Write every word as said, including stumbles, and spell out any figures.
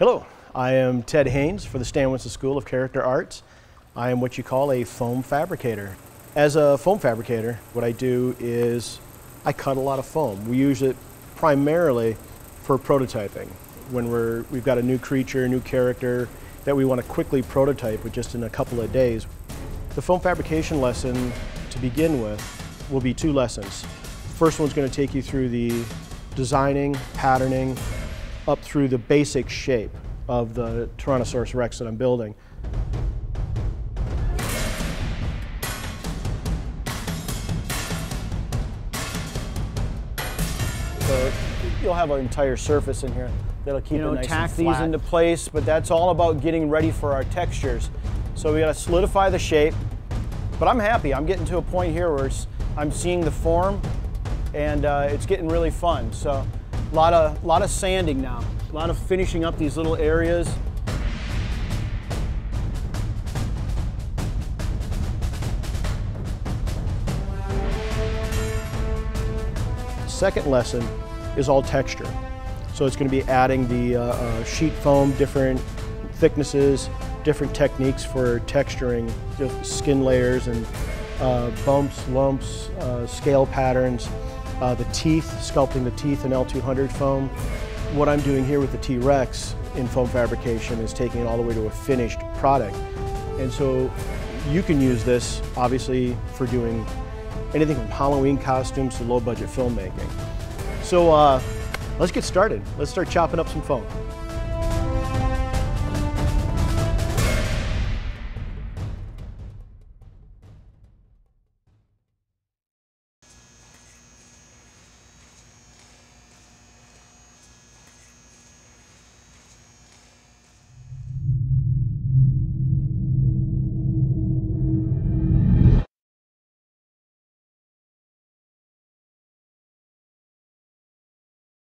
Hello, I am Ted Haines for the Stan Winston School of Character Arts. I am what you call a foam fabricator. As a foam fabricator, what I do is I cut a lot of foam. We use it primarily for prototyping. When we're, we've got a new creature, a new character that we want to quickly prototype with just in a couple of days. The foam fabrication lesson to begin with will be two lessons. The first one's going to take you through the designing, patterning, up through the basic shape of the Tyrannosaurus Rex that I'm building. So you'll have an entire surface in here that'll keep you know, it nice tack and flat. These into place, but that's all about getting ready for our textures. So we got to solidify the shape, but I'm happy. I'm getting to a point here where it's, I'm seeing the form, and uh, it's getting really fun. So. A lot of, lot of sanding now, a lot of finishing up these little areas. The second lesson is all texture. So it's going to be adding the uh, uh, sheet foam, different thicknesses, different techniques for texturing, just skin layers and uh, bumps, lumps, uh, scale patterns. Uh, the teeth, sculpting the teeth in L two hundred foam. What I'm doing here with the T-Rex in foam fabrication is taking it all the way to a finished product. And so you can use this, obviously, for doing anything from Halloween costumes to low-budget filmmaking. So uh, let's get started. Let's start chopping up some foam.